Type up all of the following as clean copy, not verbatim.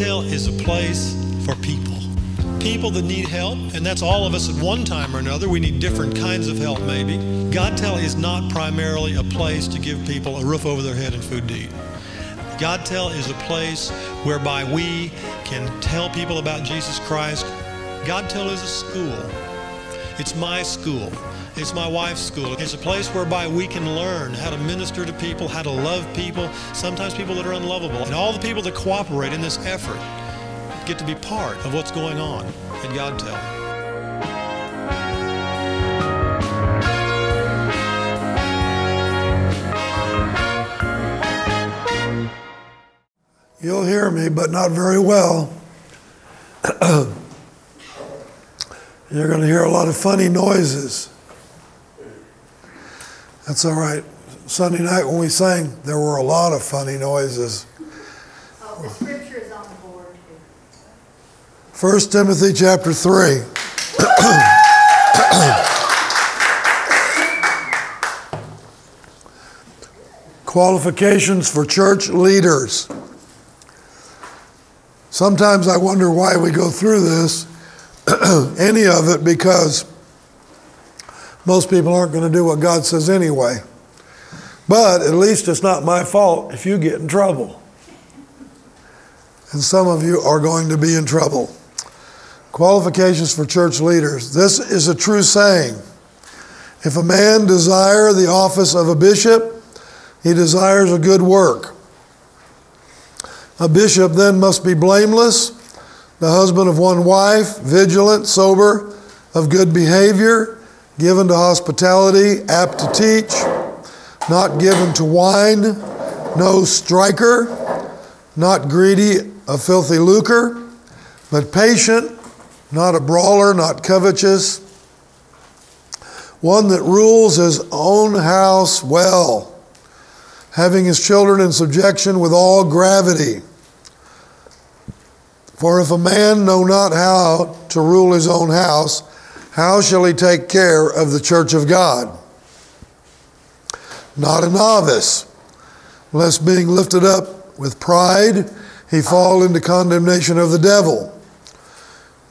Godtel is a place for people. People that need help, and that's all of us at one time or another. We need different kinds of help maybe. Godtel is not primarily a place to give people a roof over their head and food to eat. Godtel is a place whereby we can tell people about Jesus Christ. Godtel is a school. It's my school. It's my wife's school. It's a place whereby we can learn how to minister to people, how to love people, sometimes people that are unlovable. And all the people that cooperate in this effort get to be part of what's going on at GODTEL. You'll hear me, but not very well. You're going to hear a lot of funny noises. That's all right. Sunday night when we sang, there were a lot of funny noises. Oh, the scripture is on the board here. First Timothy chapter 3. Qualifications for church leaders. Sometimes I wonder why we go through this, any of it, because most people aren't going to do what God says anyway. But at least it's not my fault if you get in trouble. And some of you are going to be in trouble. Qualifications for church leaders. This is a true saying. If a man desire the office of a bishop, he desires a good work. A bishop then must be blameless, the husband of one wife, vigilant, sober, of good behavior, given to hospitality, apt to teach, not given to wine, no striker, not greedy of filthy lucre, but patient, not a brawler, not covetous, one that rules his own house well, having his children in subjection with all gravity. For if a man know not how to rule his own house, how shall he take care of the church of God? Not a novice, lest being lifted up with pride, he fall into condemnation of the devil.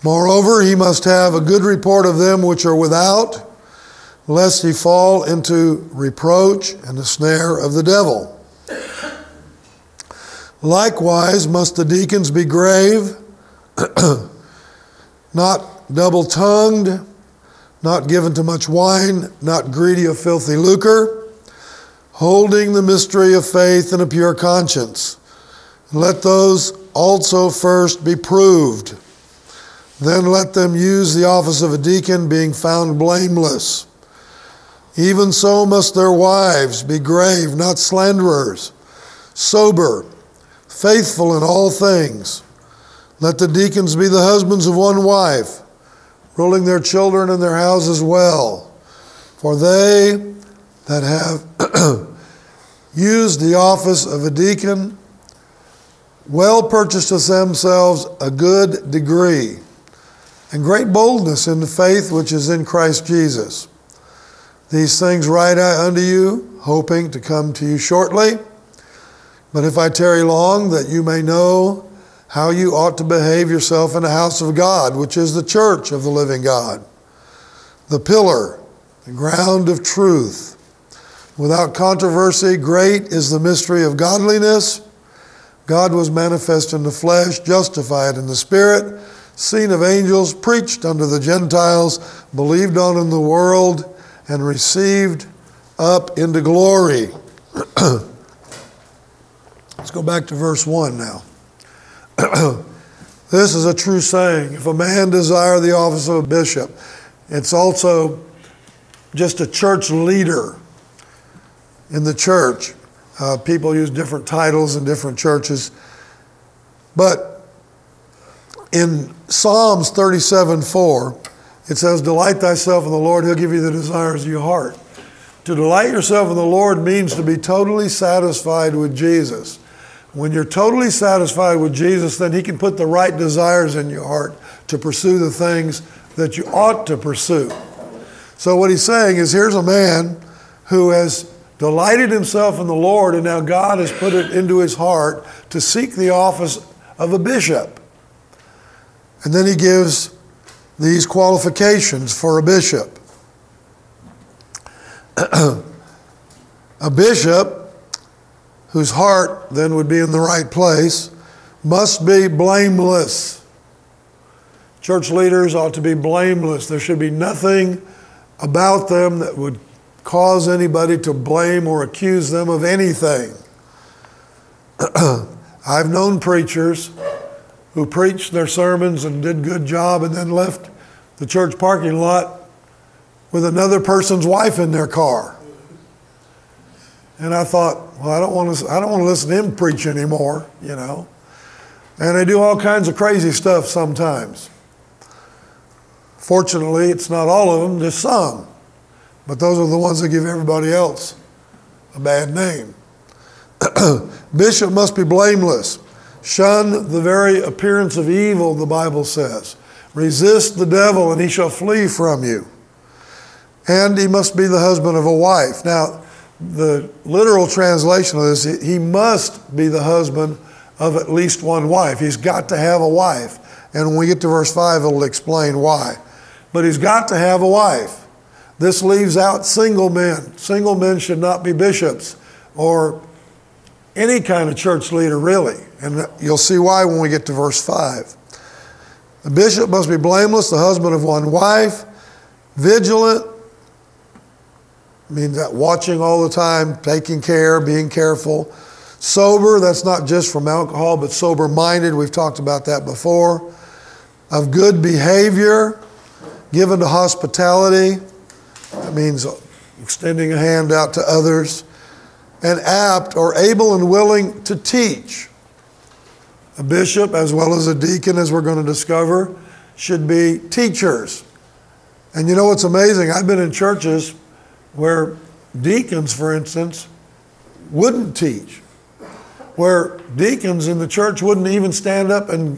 Moreover, he must have a good report of them which are without, lest he fall into reproach and the snare of the devil. Likewise, must the deacons be grave, not double-tongued, not given to much wine, not greedy of filthy lucre, holding the mystery of faith and a pure conscience. Let those also first be proved. Then let them use the office of a deacon, being found blameless. Even so must their wives be grave, not slanderers, sober, faithful in all things. Let the deacons be the husbands of one wife, ruling their children and their houses well. For they that have used the office of a deacon well purchaseth themselves a good degree and great boldness in the faith which is in Christ Jesus. These things write I unto you, hoping to come to you shortly. But if I tarry long, that you may know how you ought to behave yourself in the house of God, which is the church of the living God, the pillar, the ground of truth. Without controversy, great is the mystery of godliness. God was manifest in the flesh, justified in the spirit, seen of angels, preached unto the Gentiles, believed on in the world, and received up into glory. Let's go back to verse 1 now. This is a true saying. If a man desire the office of a bishop, it's also just a church leader in the church. People use different titles in different churches. But in Psalms 37:4, it says, delight thyself in the Lord, he'll give you the desires of your heart. To delight yourself in the Lord means to be totally satisfied with Jesus. When you're totally satisfied with Jesus, then he can put the right desires in your heart to pursue the things that you ought to pursue. So what he's saying is, here's a man who has delighted himself in the Lord, and now God has put it into his heart to seek the office of a bishop. And then he gives these qualifications for a bishop. A bishop whose heart then would be in the right place must be blameless. Church leaders ought to be blameless. There should be nothing about them that would cause anybody to blame or accuse them of anything. I've known preachers who preached their sermons and did a good job and then left the church parking lot with another person's wife in their car. And I thought, well, I don't want to listen to him preach anymore, you know. And they do all kinds of crazy stuff sometimes. Fortunately, it's not all of them, just some. But those are the ones that give everybody else a bad name. Bishop must be blameless. Shun the very appearance of evil, the Bible says. Resist the devil and he shall flee from you. And he must be the husband of a wife. Now, the literal translation of this, he must be the husband of at least one wife. He's got to have a wife. And when we get to verse 5, it'll explain why. But he's got to have a wife. This leaves out single men. Single men should not be bishops or any kind of church leader, really. And you'll see why when we get to verse 5. The bishop must be blameless, the husband of one wife, vigilant, means that watching all the time, taking care, being careful. Sober, that's not just from alcohol, but sober-minded. We've talked about that before. Of good behavior, given to hospitality. That means extending a hand out to others. And apt or able and willing to teach. A bishop, as well as a deacon, as we're going to discover, should be teachers. And you know what's amazing? I've been in churches where deacons, for instance, wouldn't teach. Where deacons in the church wouldn't even stand up, and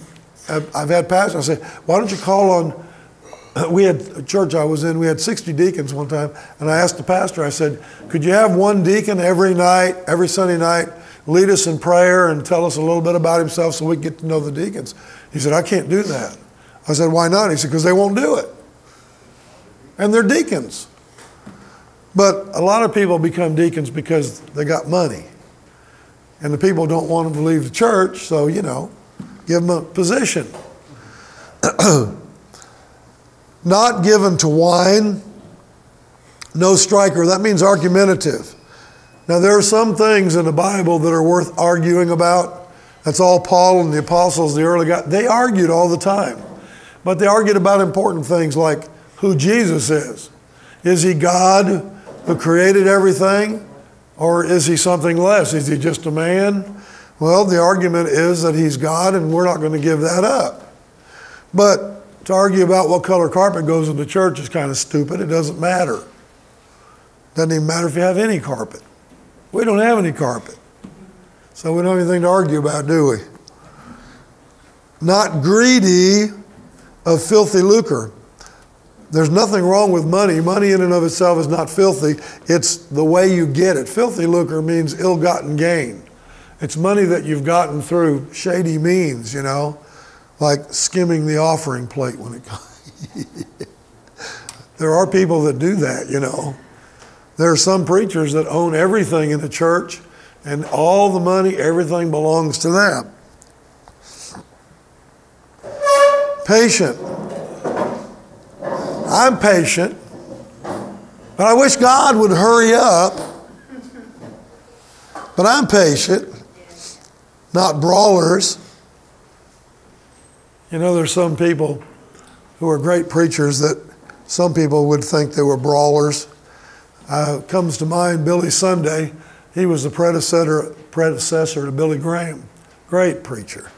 I've had pastors say, why don't you call on, we had a church I was in, we had 60 deacons one time, and I asked the pastor, I said, could you have one deacon every night, every Sunday night, lead us in prayer and tell us a little bit about himself so we can get to know the deacons? He said, I can't do that. I said, why not? He said, because they won't do it. And they're deacons. But a lot of people become deacons because they got money. And the people don't want them to leave the church, so, you know, give them a position. Not given to wine, no striker. That means argumentative. Now, there are some things in the Bible that are worth arguing about. That's all Paul and the apostles, the early guys. They argued all the time. But they argued about important things like who Jesus is. Is he God who created everything? Or is he something less? Is he just a man? Well, the argument is that he's God and we're not going to give that up. But to argue about what color carpet goes in the church is kind of stupid. It doesn't matter. Doesn't even matter if you have any carpet. We don't have any carpet. So we don't have anything to argue about, do we? Not greedy of filthy lucre. There's nothing wrong with money. Money in and of itself is not filthy. It's the way you get it. Filthy lucre means ill-gotten gain. It's money that you've gotten through shady means, you know, like skimming the offering plate when it comes. There are people that do that, you know. There are some preachers that own everything in the church, and all the money, everything belongs to them. Patient. I'm patient, but I wish God would hurry up. But I'm patient, not brawlers. You know, there's some people who are great preachers that some people would think they were brawlers. Comes to mind Billy Sunday. He was the predecessor to Billy Graham. Great preacher.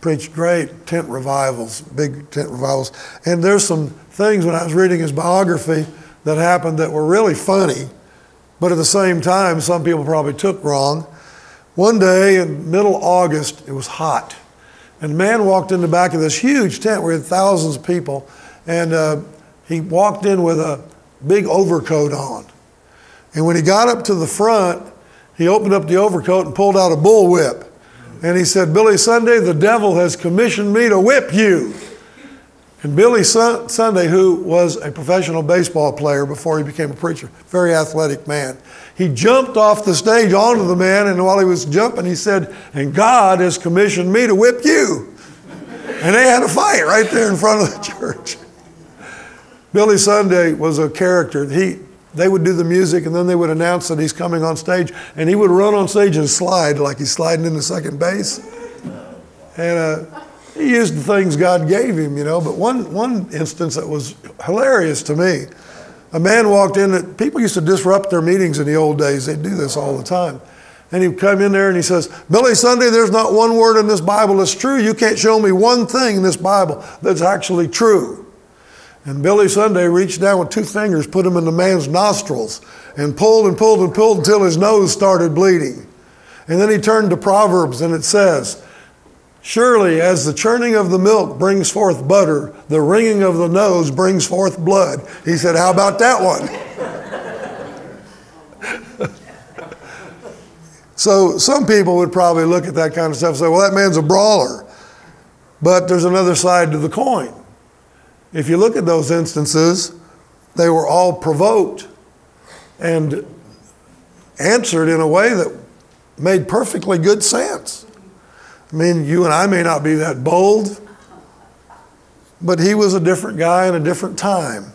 Preached great tent revivals, big tent revivals. And there's some things when I was reading his biography that happened that were really funny, but at the same time, some people probably took wrong. One day in middle August, it was hot, and a man walked in the back of this huge tent where we had thousands of people, and he walked in with a big overcoat on. And when he got up to the front, he opened up the overcoat and pulled out a bullwhip. And he said, Billy Sunday, the devil has commissioned me to whip you. And Billy Sunday, who was a professional baseball player before he became a preacher, very athletic man, he jumped off the stage onto the man, and while he was jumping, he said, and God has commissioned me to whip you. And they had a fight right there in front of the church. Billy Sunday was a character. They would do the music, and then they would announce that he's coming on stage, and he would run on stage and slide like he's sliding into second base. And he used the things God gave him, you know. But one instance that was hilarious to me, a man walked in. That people used to disrupt their meetings in the old days. They'd do this all the time. And he'd come in there and he says, Billy Sunday, there's not one word in this Bible that's true. You can't show me one thing in this Bible that's actually true. And Billy Sunday reached down with two fingers, put them in the man's nostrils, and pulled and pulled and pulled until his nose started bleeding. And then he turned to Proverbs, and it says, surely as the churning of the milk brings forth butter, the wringing of the nose brings forth blood. He said, how about that one? So some people would probably look at that kind of stuff and say, well, that man's a brawler. But there's another side to the coin. If you look at those instances, they were all provoked and answered in a way that made perfectly good sense. I mean, you and I may not be that bold, but he was a different guy in a different time.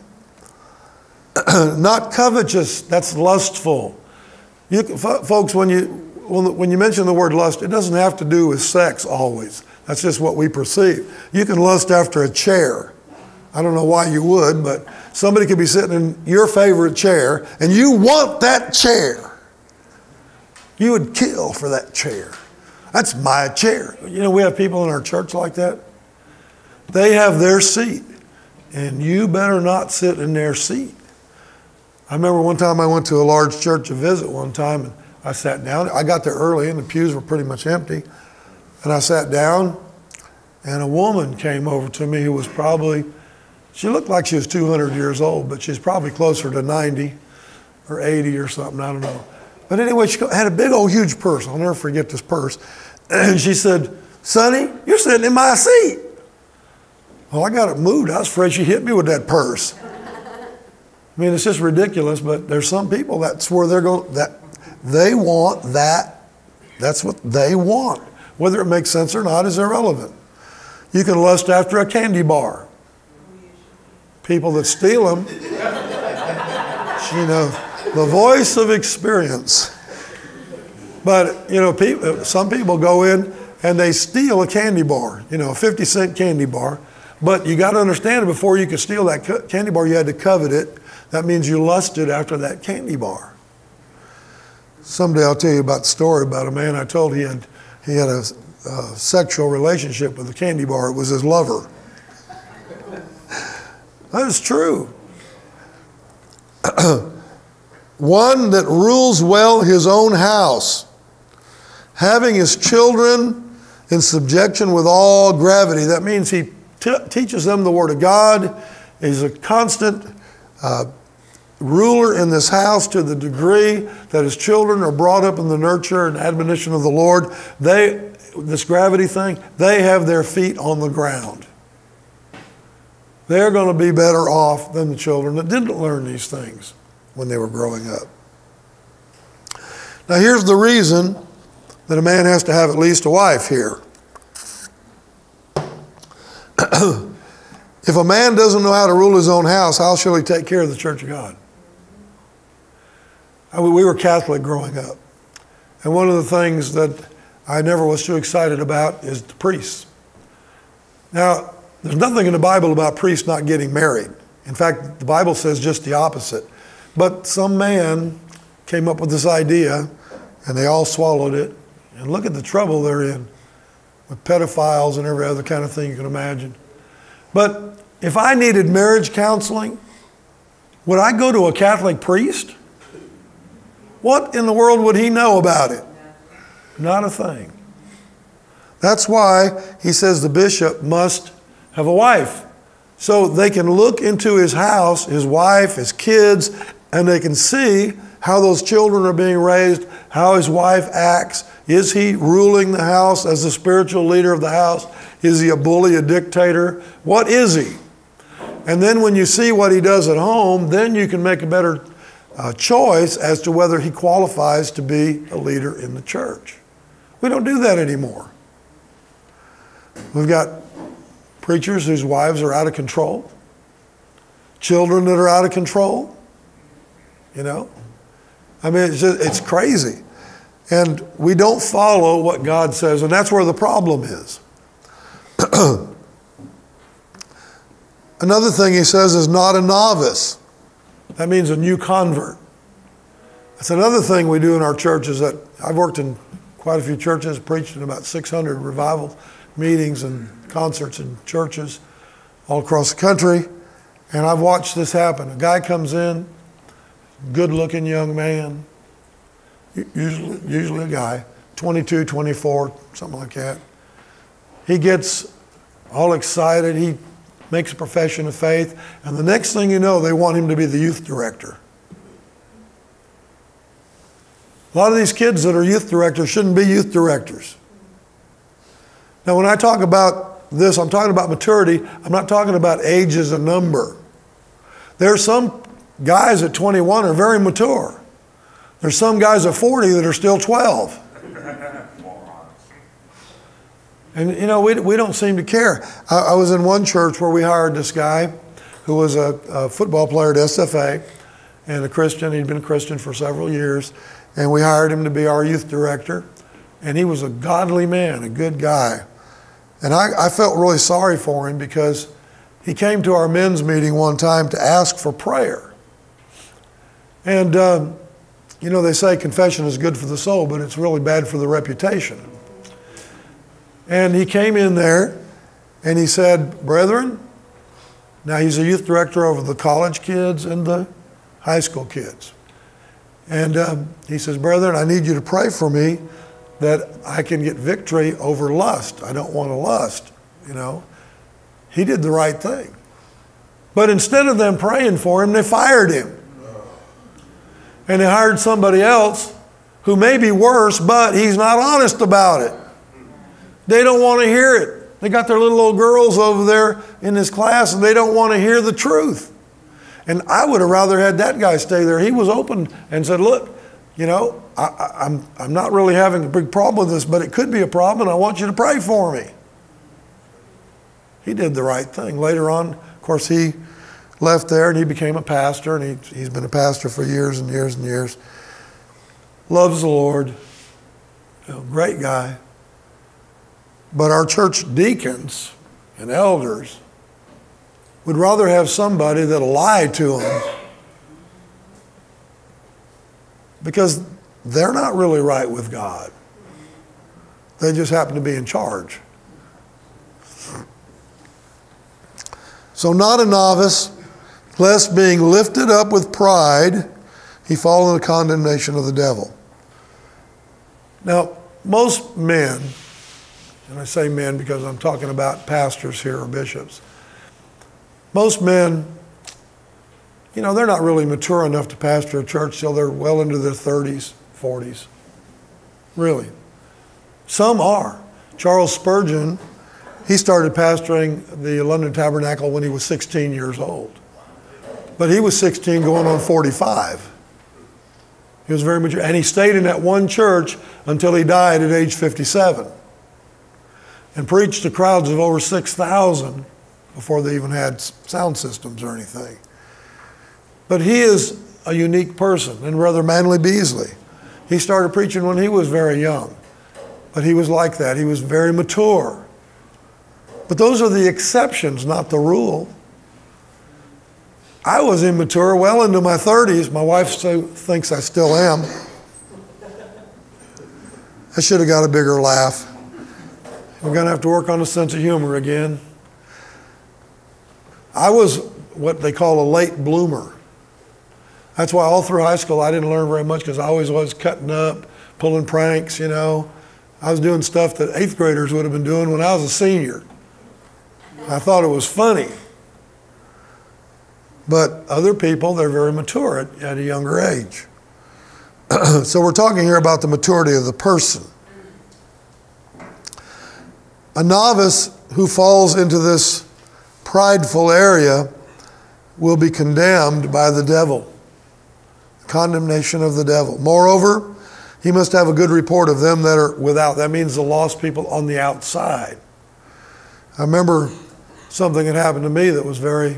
Not covetous, that's lustful. You, folks, when you mention the word lust, it doesn't have to do with sex always. That's just what we perceive. You can lust after a chair. I don't know why you would, but somebody could be sitting in your favorite chair, and you want that chair. You would kill for that chair. That's my chair. You know, we have people in our church like that. They have their seat, and you better not sit in their seat. I remember one time I went to a large church to visit one time, and I sat down. I got there early, and the pews were pretty much empty. And I sat down, and a woman came over to me who was probably... she looked like she was 200 years old, but she's probably closer to 90 or 80 or something, I don't know. But anyway, she had a big old huge purse. I'll never forget this purse. And she said, Sonny, you're sitting in my seat. Well, I got it moved. I was afraid she hit me with that purse. I mean, it's just ridiculous, but there's some people that's where they're going, that they want that. That's what they want. Whether it makes sense or not is irrelevant. You can lust after a candy bar. People that steal them, you know, the voice of experience. But, you know, people, some people go in and they steal a candy bar, you know, a 50-cent candy bar. But you got to understand, before you could steal that candy bar, you had to covet it. That means you lusted after that candy bar. Someday I'll tell you about the story about a man I told he had a sexual relationship with a candy bar. It was his lover. That is true. One that rules well his own house, having his children in subjection with all gravity. That means he teaches them the Word of God. He's a constant ruler in this house to the degree that his children are brought up in the nurture and admonition of the Lord. This gravity thing, they have their feet on the ground. They're going to be better off than the children that didn't learn these things when they were growing up. Now, here's the reason that a man has to have at least a wife here. If a man doesn't know how to rule his own house, how shall he take care of the church of God? We were Catholic growing up. And one of the things that I never was too excited about is the priests. Now, there's nothing in the Bible about priests not getting married. In fact, the Bible says just the opposite. But some man came up with this idea, and they all swallowed it. And look at the trouble they're in with pedophiles and every other kind of thing you can imagine. But if I needed marriage counseling, would I go to a Catholic priest? What in the world would he know about it? Not a thing. That's why he says the bishop must have a wife, so they can look into his house, his wife, his kids, and they can see how those children are being raised, how his wife acts, Is he ruling the house as the spiritual leader of the house? Is he a bully, a dictator? What is he? And then when you see what he does at home, then you can make a better choice as to whether he qualifies to be a leader in the church. We don't do that anymore. We've got preachers whose wives are out of control, children that are out of control, you know. I mean, it's just, it's crazy. And we don't follow what God says, and that's where the problem is. Another thing he says is not a novice. That means a new convert. That's another thing we do in our church, is that I've worked in quite a few churches, preached in about 600 revival meetings and concerts and churches all across the country, and I've watched this happen. A guy comes in, good-looking young man, usually a guy, 22, 24, something like that. He gets all excited. He makes a profession of faith, and the next thing you know, they want him to be the youth director. A lot of these kids that are youth directors shouldn't be youth directors. Now, when I talk about this, I'm talking about maturity. I'm not talking about age as a number. There are some guys at 21 are very mature. There's some guys at 40 that are still 12. And, you know, we don't seem to care. I was in one church where we hired this guy who was a football player at SFA and a Christian. He'd been a Christian for several years. And we hired him to be our youth director. And he was a godly man, a good guy. And I felt really sorry for him, because he came to our men's meeting one time to ask for prayer. And, you know, they say confession is good for the soul, but it's really bad for the reputation. And he came in there and he said, "Brethren," now he's a youth director over the college kids and the high school kids. And he says, "Brethren, I need you to pray for me that I can get victory over lust. I don't want to lust," you know. He did the right thing. But instead of them praying for him, they fired him. And they hired somebody else who may be worse, but he's not honest about it. They don't want to hear it. They got their little old girls over there in this class, and they don't want to hear the truth. And I would have rather had that guy stay there. He was open and said, "Look, you know, I'm not really having a big problem with this, but it could be a problem, and I want you to pray for me." He did the right thing. Later on, of course, he left there and he became a pastor, and he's been a pastor for years and years and years. Loves the Lord, you know, great guy. But our church deacons and elders would rather have somebody that'll lie to them, because they're not really right with God. They just happen to be in charge. So not a novice, lest being lifted up with pride, he fall into the condemnation of the devil. Now, most men, and I say men because I'm talking about pastors here or bishops. Most men, you know, they're not really mature enough to pastor a church till they're well into their 30s, 40s. Really. Some are. Charles Spurgeon, he started pastoring the London Tabernacle when he was 16 years old. But he was 16 going on 45. He was very mature. And he stayed in that one church until he died at age 57. And preached to crowds of over 6,000 before they even had sound systems or anything. But he is a unique person, and rather Manly Beasley. He started preaching when he was very young, but he was like that. He was very mature. But those are the exceptions, not the rule. I was immature well into my 30s. My wife thinks I still am. I should have got a bigger laugh. We're going to have to work on a sense of humor again. I was what they call a late bloomer. That's why all through high school I didn't learn very much, because I always was cutting up, pulling pranks, you know. I was doing stuff that 8th graders would have been doing when I was a senior. I thought it was funny. But other people, they're very mature at a younger age. So we're talking here about the maturity of the person. A novice who falls into this prideful area will be condemned by the devil. Condemnation of the devil. Moreover, he must have a good report of them that are without. That means the lost people on the outside. I remember something that happened to me that was very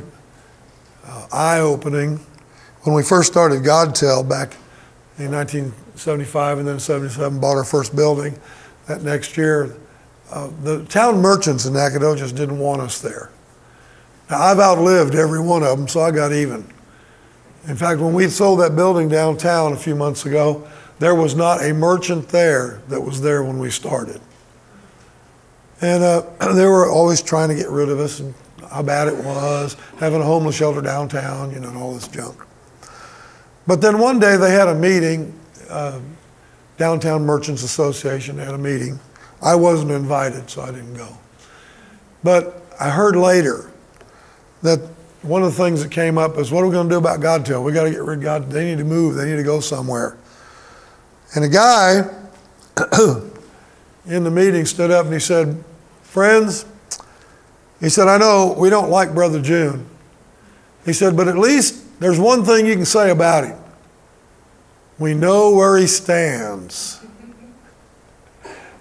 eye-opening. When we first started GODTEL back in 1975 and then 77, bought our first building that next year, the town merchants in Nacogdoches didn't want us there. Now, I've outlived every one of them, so I got even. In fact, when we sold that building downtown a few months ago, there was not a merchant there that was there when we started. And they were always trying to get rid of us and how bad it was, having a homeless shelter downtown, you know, and all this junk. But then one day they had a meeting, Downtown Merchants Association had a meeting. I wasn't invited, so I didn't go. But I heard later that one of the things that came up is, what are we going to do about GODTEL? We got to get rid of GODTEL. They need to move. They need to go somewhere. And a guy in the meeting stood up and he said, friends, he said, I know we don't like Brother June. He said, but at least there's one thing you can say about him. We know where he stands.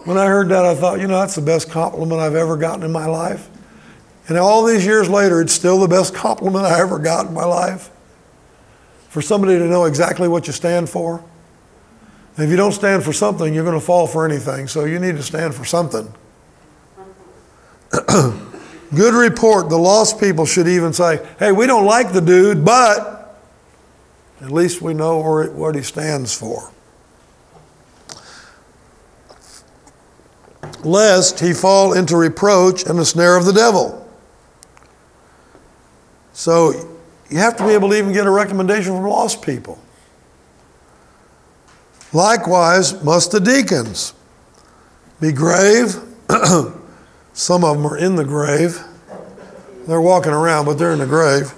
When I heard that, I thought, you know, that's the best compliment I've ever gotten in my life. And all these years later, it's still the best compliment I ever got in my life. For somebody to know exactly what you stand for. And if you don't stand for something, you're going to fall for anything. So you need to stand for something. Good report. The lost people should even say, hey, we don't like the dude, but at least we know what he stands for. Lest he fall into reproach and the snare of the devil. So you have to be able to even get a recommendation from lost people. Likewise, must the deacons be grave. Some of them are in the grave. They're walking around, but they're in the grave.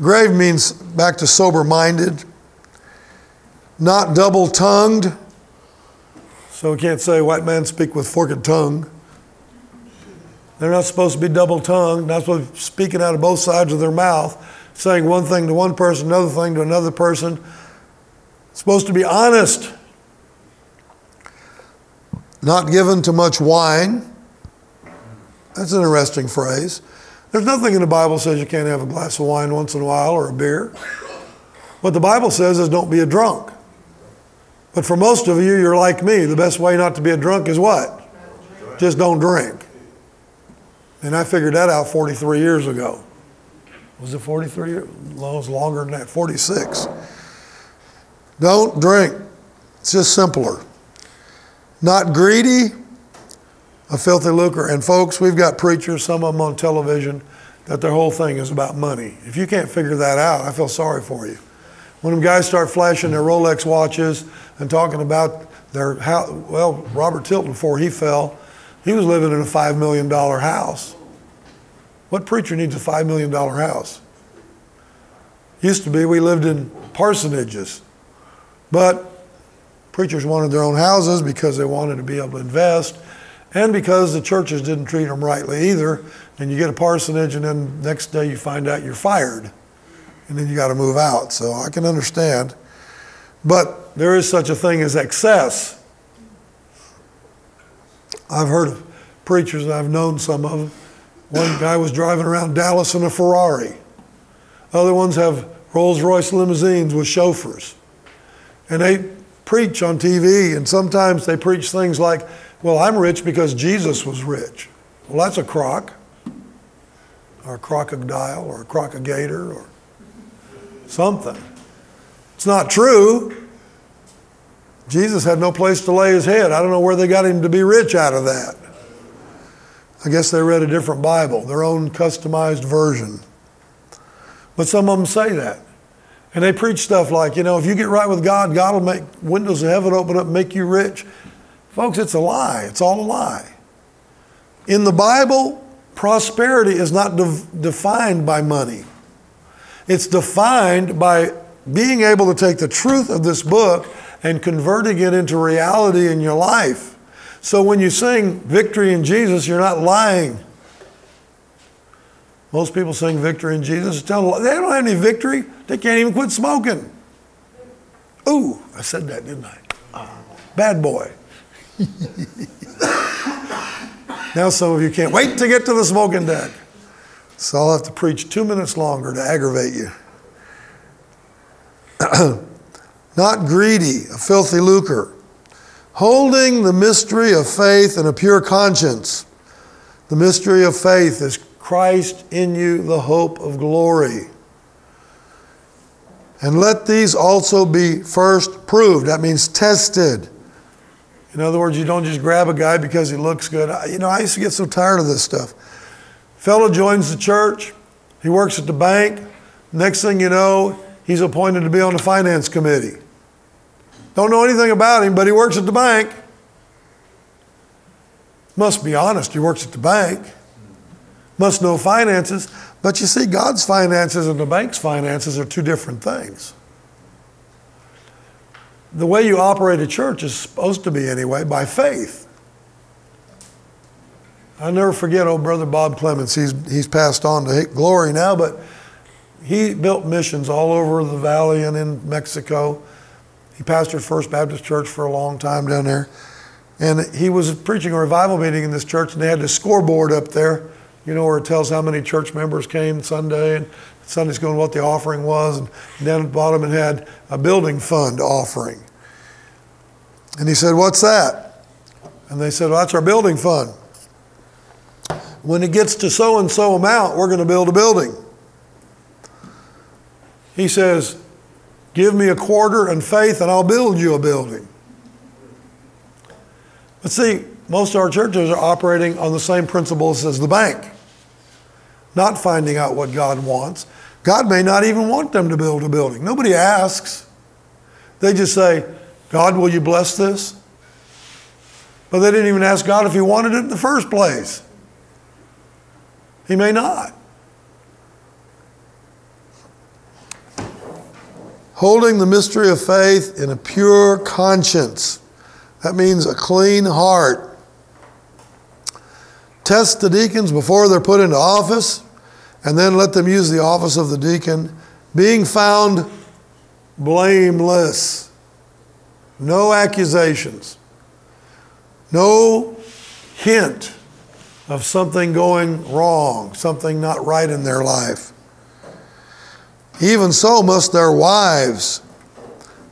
Grave means back to sober-minded. Not double-tongued. So we can't say white man speak with forked tongue. They're not supposed to be double-tongued, not supposed to be speaking out of both sides of their mouth, saying one thing to one person, another thing to another person. It's supposed to be honest. Not given to much wine. That's an interesting phrase. There's nothing in the Bible that says you can't have a glass of wine once in a while or a beer. What the Bible says is don't be a drunk. But for most of you, you're like me. The best way not to be a drunk is what? Just don't drink. And I figured that out 43 years ago. Was it 43 years? No, it was longer than that, 46. Don't drink. It's just simpler. Not greedy, a filthy lucre. And folks, we've got preachers, some of them on television, that their whole thing is about money. If you can't figure that out, I feel sorry for you. When them guys start flashing their Rolex watches and talking about their house, well, Robert Tilton, before he fell, he was living in a $5 million house. What preacher needs a $5 million house? Used to be we lived in parsonages, but preachers wanted their own houses because they wanted to be able to invest and because the churches didn't treat them rightly either. And you get a parsonage and then next day you find out you're fired. And then you got to move out. So I can understand. But there is such a thing as excess. I've heard of preachers, and I've known some of them. One guy was driving around Dallas in a Ferrari. Other ones have Rolls Royce limousines with chauffeurs. And they preach on TV, and sometimes they preach things like, well, I'm rich because Jesus was rich. Well, that's a crock, or a crocodile, or a crocagator, or something. It's not true. Jesus had no place to lay his head. I don't know where they got him to be rich out of that. I guess they read a different Bible, their own customized version. But some of them say that. And they preach stuff like, you know, if you get right with God, God will make windows of heaven open up and make you rich. Folks, it's a lie. It's all a lie. In the Bible, prosperity is not defined by money. It's defined by being able to take the truth of this book and converting it into reality in your life. So when you sing victory in Jesus, you're not lying. Most people sing victory in Jesus. They don't have any victory. They can't even quit smoking. Ooh, I said that, didn't I? Bad boy. Now some of you can't wait to get to the smoking deck. So I'll have to preach 2 minutes longer to aggravate you. Not greedy, a filthy lucre. Holding the mystery of faith and a pure conscience. The mystery of faith is Christ in you, the hope of glory. And let these also be first proved. That means tested. In other words, you don't just grab a guy because he looks good. You know, I used to get so tired of this stuff. Fellow joins the church. He works at the bank. Next thing you know, he's appointed to be on the finance committee. Don't know anything about him, but he works at the bank. Must be honest, he works at the bank. Must know finances. But you see, God's finances and the bank's finances are two different things. The way you operate a church is supposed to be, anyway, by faith. I'll never forget old Brother Bob Clements. He's passed on to glory now, but he built missions all over the valley and in Mexico. He pastored First Baptist Church for a long time down there. And he was preaching a revival meeting in this church, and they had this scoreboard up there, you know, where it tells how many church members came Sunday, and Sunday school and what the offering was. And down at the bottom it had a building fund offering. And he said, "What's that?" And they said, "Well, that's our building fund. When it gets to so-and-so amount, we're going to build a building." He says, "Give me a quarter and faith and I'll build you a building." But see, most of our churches are operating on the same principles as the bank. Not finding out what God wants. God may not even want them to build a building. Nobody asks. They just say, "God, will you bless this?" But they didn't even ask God if he wanted it in the first place. He may not. Holding the mystery of faith in a pure conscience. That means a clean heart. Test the deacons before they're put into office, and then let them use the office of the deacon, being found blameless. No accusations. No hint of something going wrong, something not right in their life. Even so must their wives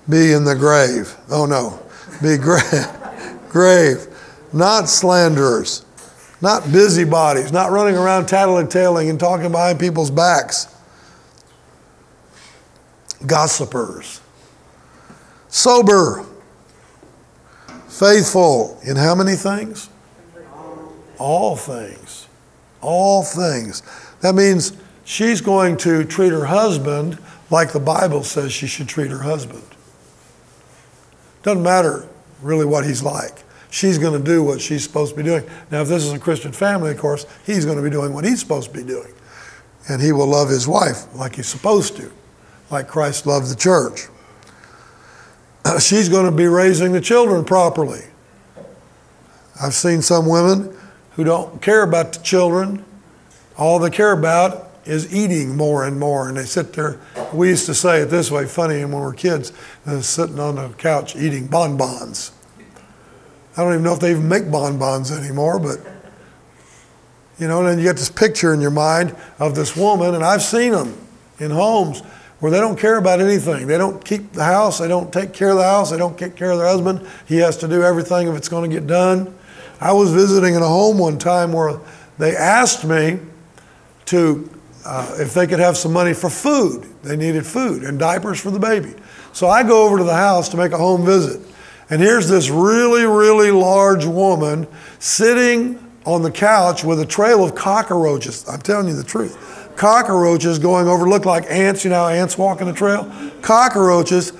be in the grave. Oh no, be grave, not slanderers, not busybodies, not running around tattletaling and talking behind people's backs. Gossipers. Sober, faithful in how many things? All things. All things. That means she's going to treat her husband like the Bible says she should treat her husband. Doesn't matter really what he's like. She's going to do what she's supposed to be doing. Now, if this is a Christian family, of course, he's going to be doing what he's supposed to be doing. And he will love his wife like he's supposed to, like Christ loved the church. She's going to be raising the children properly. I've seen some women who don't care about the children. All they care about is eating more and more. And they sit there, we used to say it this way, funny when we were kids, sitting on the couch eating bonbons. I don't even know if they even make bonbons anymore, but, you know, and then you get this picture in your mind of this woman, and I've seen them in homes where they don't care about anything. They don't keep the house. They don't take care of the house. They don't take care of their husband. He has to do everything if it's going to get done. I was visiting in a home one time where they asked me to, if they could have some money for food. They needed food and diapers for the baby. So I go over to the house to make a home visit. And here's this really, really large woman sitting on the couch with a trail of cockroaches. I'm telling you the truth. Cockroaches going over, look like ants. You know how ants walk in the trail? Cockroaches.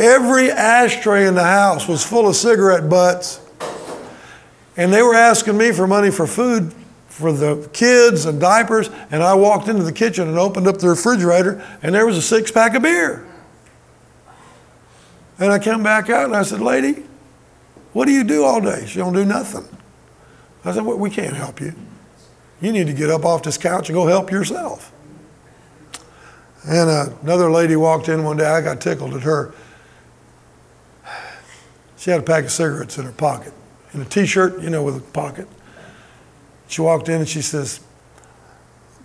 Every ashtray in the house was full of cigarette butts. And they were asking me for money for food for the kids and diapers, and I walked into the kitchen and opened up the refrigerator, and there was a 6-pack of beer. And I came back out and I said, "Lady, What do you do all day? She don't do nothing. I said, well, we can't help you. You need to get up off this couch and go help yourself. And another lady walked in one day. I got tickled at her. She had a pack of cigarettes in her pocket, in a T-shirt, you know, with a pocket. She walked in and she says,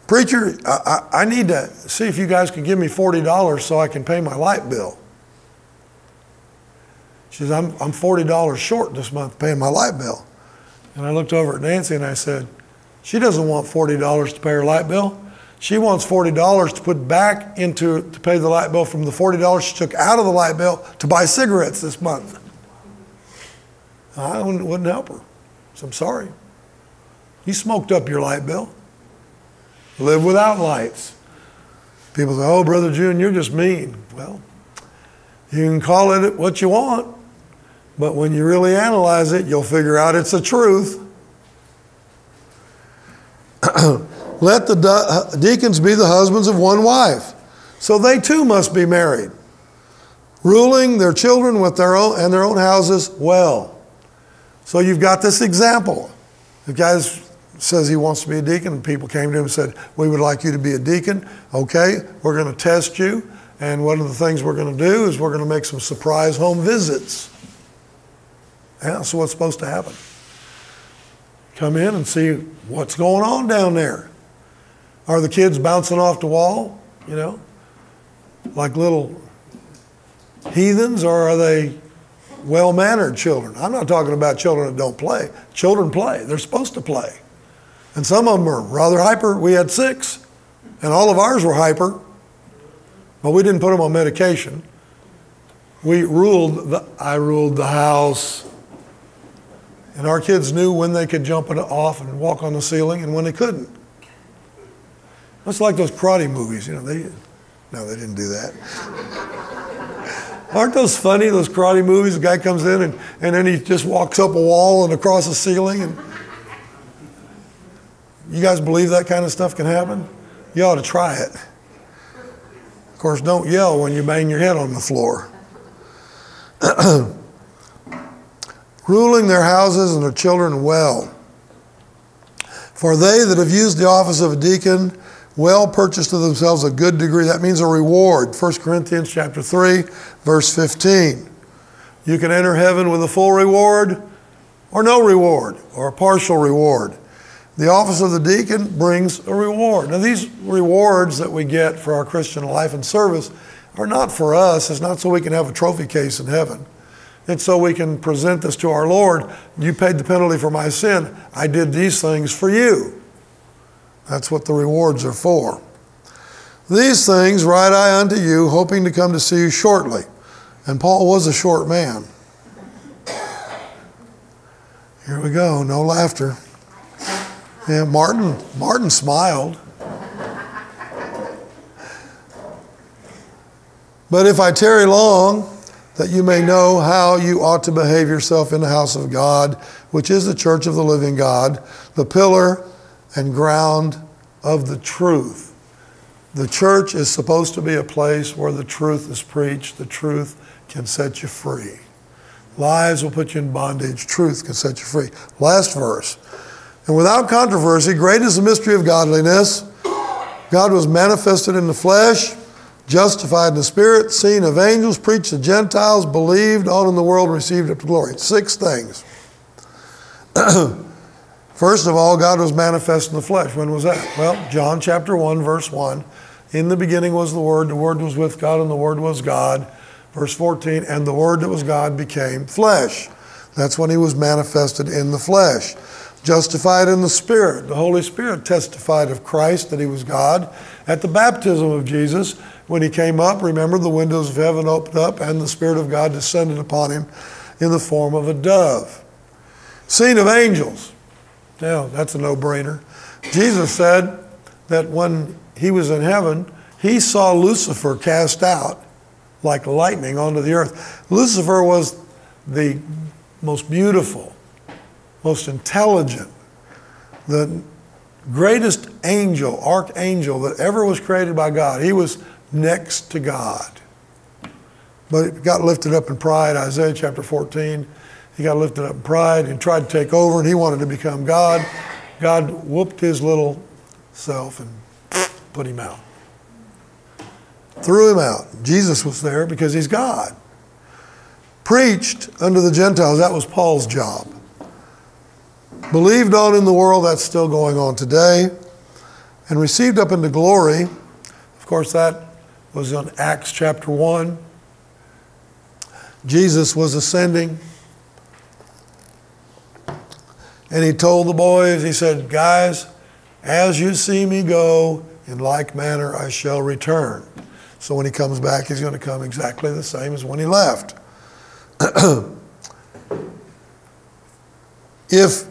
preacher, I need to see if you guys can give me $40 so I can pay my light bill. She says, I'm $40 short this month paying my light bill. And I looked over at Nancy and I said, she doesn't want $40 to pay her light bill. She wants $40 to put back into, to pay the light bill from the $40 she took out of the light bill to buy cigarettes this month. I wouldn't help her. So I'm sorry. You smoked up your light bill. Live without lights. People say, oh, Brother June, you're just mean. Well, you can call it what you want, but when you really analyze it, you'll figure out it's the truth. Let the deacons be the husbands of one wife, so they too must be married, ruling their children with their own and their own houses well. So you've got this example. The guy's says he wants to be a deacon, and people came to him and said, we would like you to be a deacon. Okay, we're going to test you, and one of the things we're going to do is we're going to make some surprise home visits. And that's what's supposed to happen. Come in and see what's going on down there. Are the kids bouncing off the wall, you know, like little heathens, or are they well-mannered children? I'm not talking about children that don't play. Children play. They're supposed to play. And some of them are rather hyper. We had 6, and all of ours were hyper, but we didn't put them on medication. I ruled the house. And our kids knew when they could jump off and walk on the ceiling and when they couldn't. That's like those karate movies, you know. No, they didn't do that. Aren't those funny, those karate movies? The guy comes in and then he just walks up a wall and across the ceiling. And you guys believe that kind of stuff can happen? You ought to try it. Of course, don't yell when you bang your head on the floor. Ruling their houses and their children well. For they that have used the office of a deacon well purchase to themselves a good degree. That means a reward. First Corinthians chapter 3, verse 15. You can enter heaven with a full reward or no reward or a partial reward. The office of the deacon brings a reward. Now, these rewards that we get for our Christian life and service are not for us. It's not so we can have a trophy case in heaven. It's so we can present this to our Lord. You paid the penalty for my sin. I did these things for you. That's what the rewards are for. These things write I unto you, hoping to come to see you shortly. And Paul was a short man. Here we go. No laughter. Yeah, Martin smiled. But if I tarry long, that you may know how you ought to behave yourself in the house of God, which is the church of the living God, the pillar and ground of the truth. The church is supposed to be a place where the truth is preached. The truth can set you free. Lies will put you in bondage. Truth can set you free. Last verse. And without controversy, great is the mystery of godliness. God was manifested in the flesh, justified in the spirit, seen of angels, preached to Gentiles, believed on in the world, received up to glory. 6 things. First of all, God was manifest in the flesh. When was that? Well, John chapter 1, verse 1. In the beginning was the Word was with God, and the Word was God. Verse 14, and the Word that was God became flesh. That's when he was manifested in the flesh. Justified in the Spirit. The Holy Spirit testified of Christ that he was God. At the baptism of Jesus, when he came up, remember, the windows of heaven opened up and the Spirit of God descended upon him in the form of a dove. Seen of angels. Now, that's a no-brainer. Jesus said that when he was in heaven, he saw Lucifer cast out like lightning onto the earth. Lucifer was the most beautiful, most intelligent, the greatest angel, archangel that ever was created by God. He was next to God. But it got lifted up in pride, Isaiah chapter 14, He got lifted up in pride and tried to take over, and he wanted to become God. God whooped his little self and put him out. Threw him out. Jesus was there because he's God. Preached unto the Gentiles. That was Paul's job. Believed on in the world. That's still going on today. And received up into glory. Of course, that was in Acts chapter 1. Jesus was ascending. And he told the boys, he said, guys, as you see me go, in like manner I shall return. So when he comes back, he's going to come exactly the same as when he left. If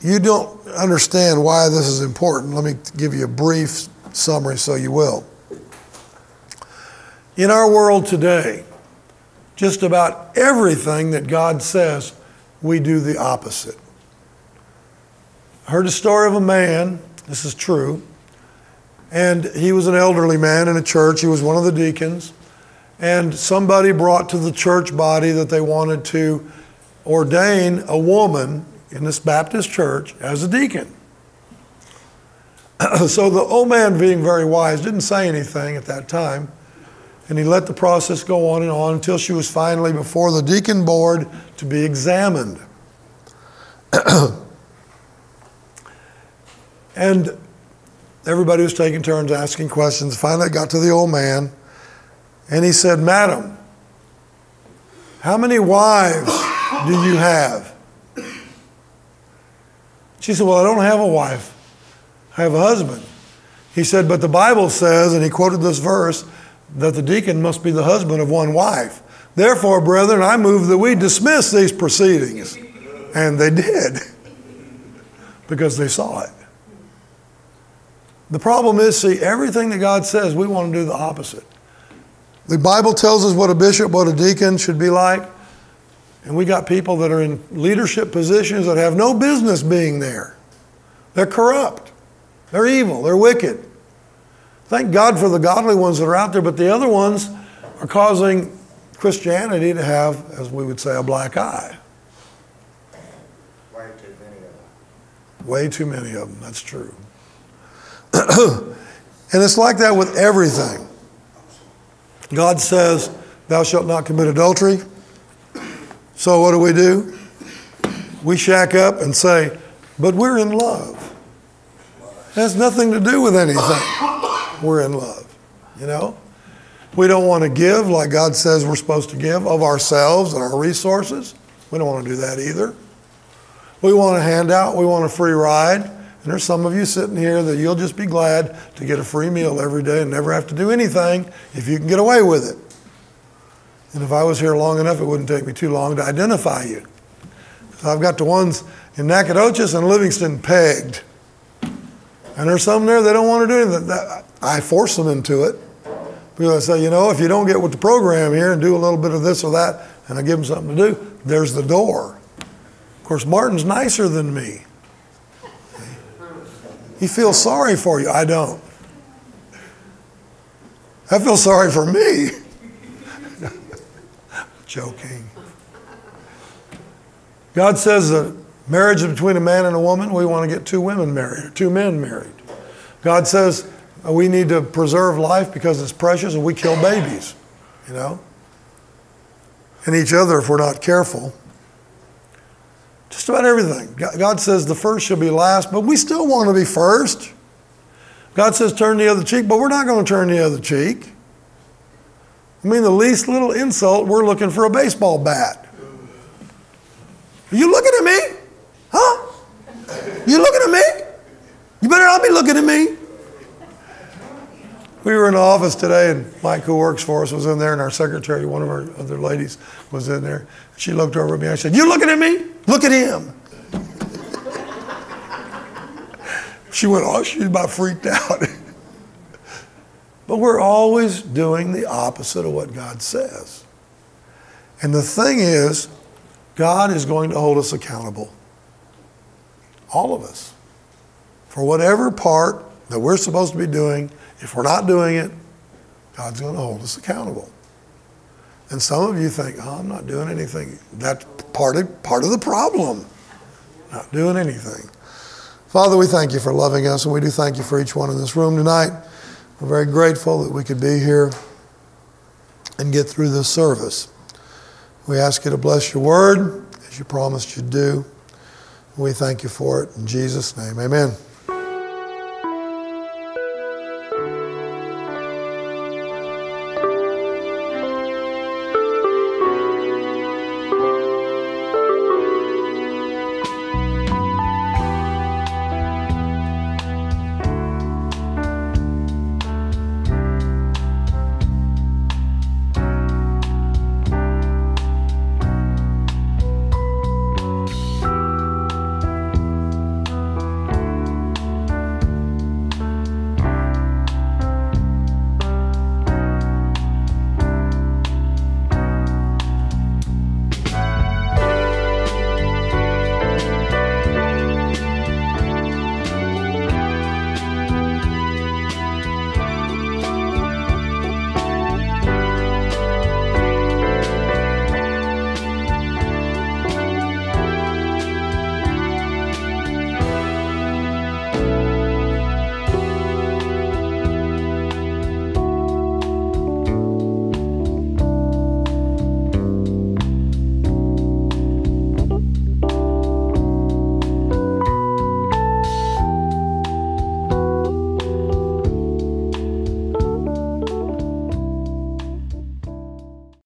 you don't understand why this is important, let me give you a brief summary so you will. In our world today, just about everything that God says, we do the opposite. I heard a story of a man, this is true, and he was an elderly man in a church. He was one of the deacons. And somebody brought to the church body that they wanted to ordain a woman in this Baptist church as a deacon. So the old man, being very wise, didn't say anything at that time. And he let the process go on and on until she was finally before the deacon board to be examined. And everybody was taking turns asking questions. Finally, it got to the old man. And he said, Madam, how many wives do you have? She said, well, I don't have a wife. I have a husband. He said, but the Bible says, and he quoted this verse, that the deacon must be the husband of one wife. Therefore, brethren, I move that we dismiss these proceedings. And they did, because they saw it. The problem is, see, everything that God says, we want to do the opposite. The Bible tells us what a bishop, what a deacon should be like. And we got people that are in leadership positions that have no business being there. They're corrupt. They're evil. They're wicked. Thank God for the godly ones that are out there, but the other ones are causing Christianity to have, as we would say, a black eye. Way too many of them. Way too many of them. That's true. And it's like that with everything. God says, thou shalt not commit adultery. So what do? We shack up and say, but we're in love. It has nothing to do with anything. We're in love, you know. We don't want to give like God says we're supposed to give of ourselves and our resources. We don't want to do that either. We want a handout. We want a free ride. And there's some of you sitting here that you'll just be glad to get a free meal every day and never have to do anything if you can get away with it. And if I was here long enough, it wouldn't take me too long to identify you. So I've got the ones in Nacogdoches and Livingston pegged. And there's some there that don't want to do anything. I force them into it. Because I say, you know, if you don't get with the program here and do a little bit of this or that, and I give them something to do, there's the door. Of course, Martin's nicer than me. He feels sorry for you. I don't. I feel sorry for me. Joking. God says that marriage is between a man and a woman. We want to get two women married, or two men married. God says we need to preserve life because it's precious, and we kill babies, you know, and each other if we're not careful. Just about everything. God says the first shall be last, but we still want to be first. God says turn the other cheek, but we're not going to turn the other cheek. I mean, the least little insult, we're looking for a baseball bat. Are you looking at me? Huh? You looking at me? You better not be looking at me. We were in the office today, and Mike, who works for us, was in there, and our secretary, one of our other ladies, was in there. She looked over at me. I said, you looking at me? Look at him. She went, oh, she's about freaked out. But we're always doing the opposite of what God says. And the thing is, God is going to hold us accountable. All of us. For whatever part that we're supposed to be doing, if we're not doing it, God's going to hold us accountable. And some of you think, oh, I'm not doing anything. That's part of the problem, not doing anything. Father, we thank you for loving us, and we do thank you for each one in this room tonight. We're very grateful that we could be here and get through this service. We ask you to bless your word, as you promised you'd do. We thank you for it. In Jesus' name, amen.